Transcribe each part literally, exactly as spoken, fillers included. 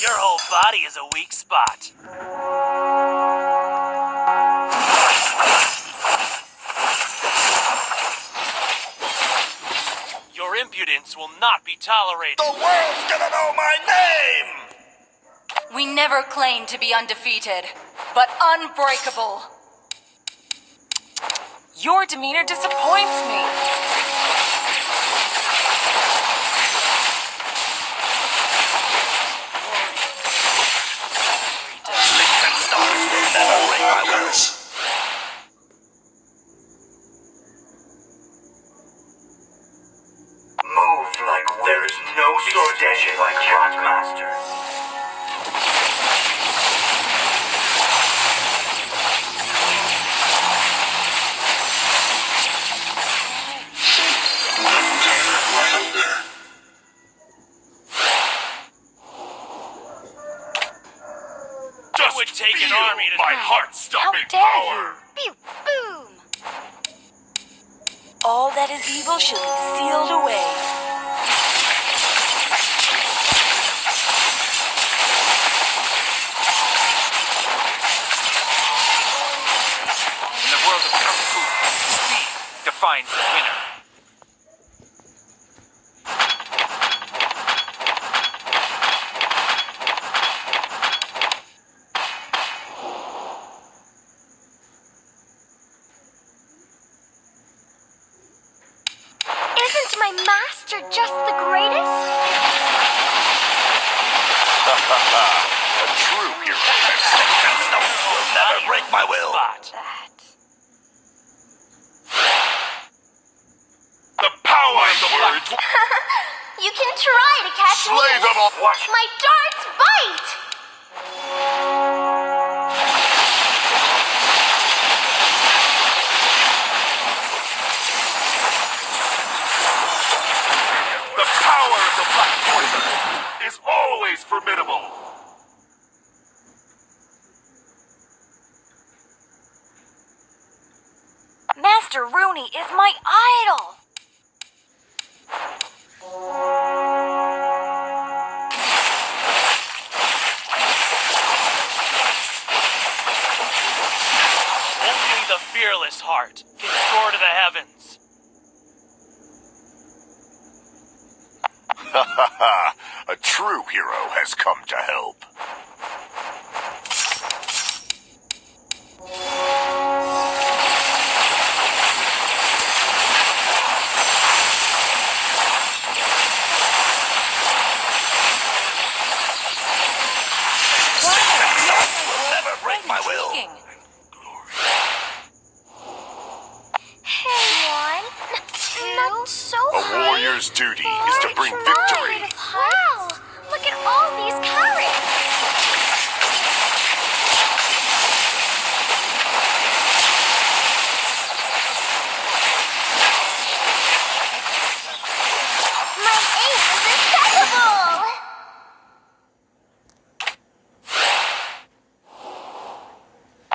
Your whole body is a weak spot. Your impudence will not be tolerated. The world's gonna know my name! We never claimed to be undefeated, but unbreakable. Your demeanor disappoints me. Finds the winner. Isn't my master just the greatest? A true hero. Will never break my will. You can try to catch Slay me. Slay them all. Watch. My darts bite. The power of the Black Poison is always formidable. Master Rooney is my idol. Fearless heart can soar to the heavens. Ha ha ha! A true hero has come to help. Duty is to bring victory. Wow! Look at all these carrots! My ace is impeccable!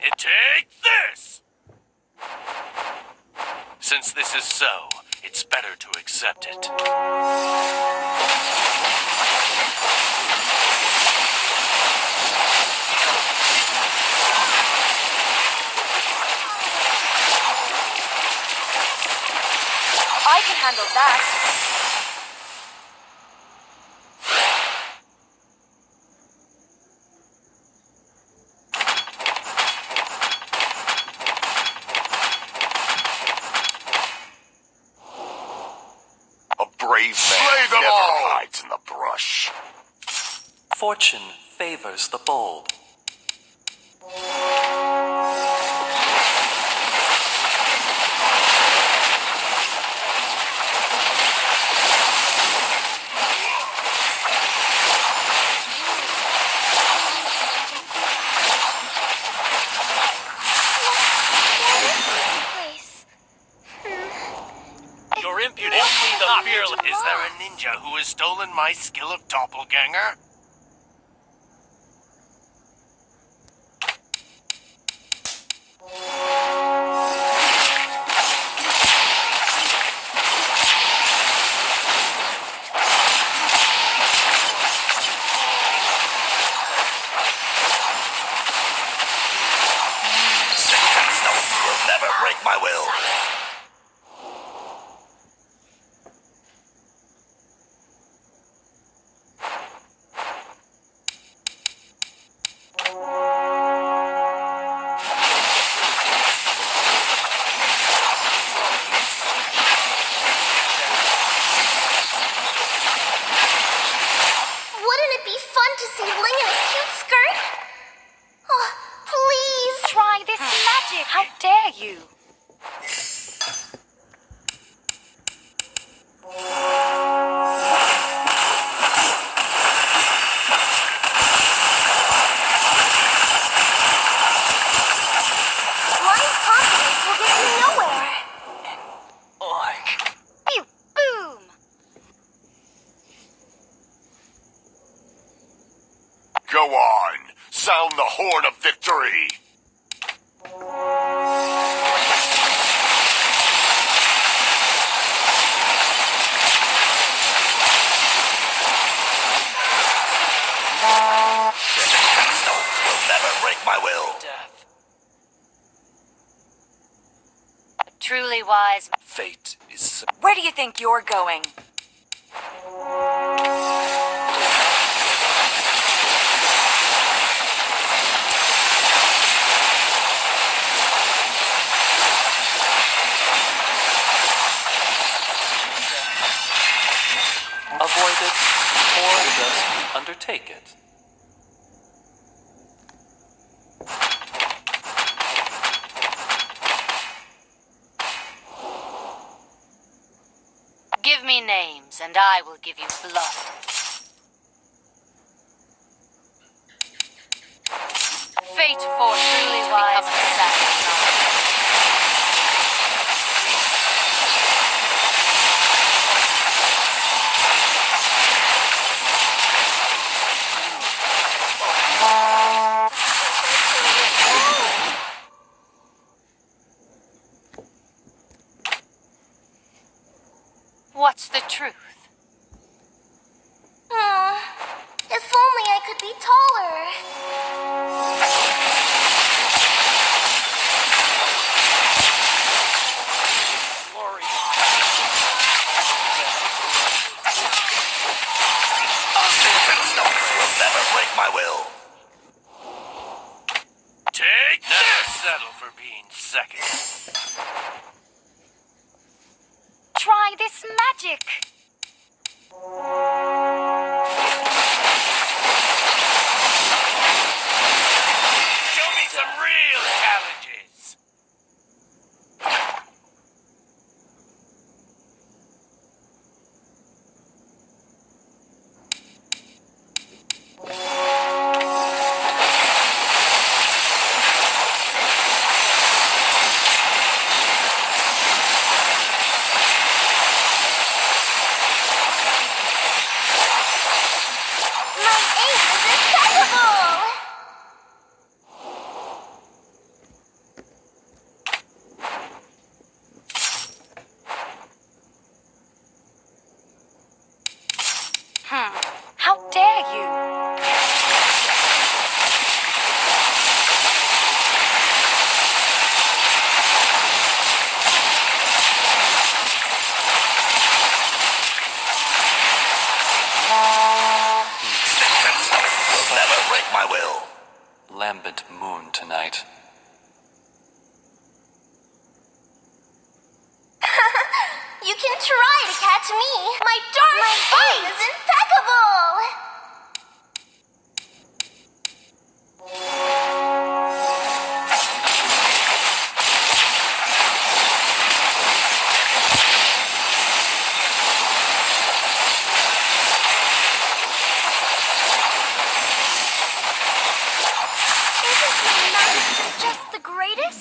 And take this! Since this is so, it's better to accept it. I can handle that. Fortune favors the bold. Your impudence is the fearless. Is there a ninja who has stolen my skill of doppelganger? not break my will. How dare you? Truly wise. Fate is so. Where do you think you're going? Avoid it, or just undertake it. Names, and I will give you blood. Fate for truly wise and savage. What's the truth? Uh, if only I could be taller. Will never break my will. Take this! Settle for being second. Try this magic. Show me some real challenges. Lambent moon tonight. You can try to catch me. My darling aim is impeccable.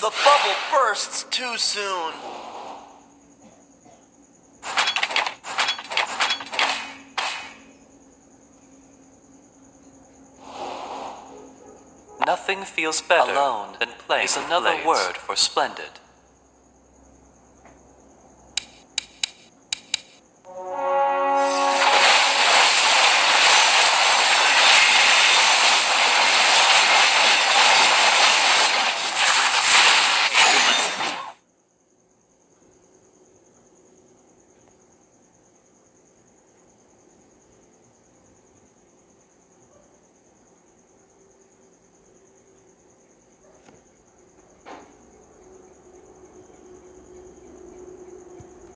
The bubble bursts too soon. Nothing feels better alone than play is another word for splendid.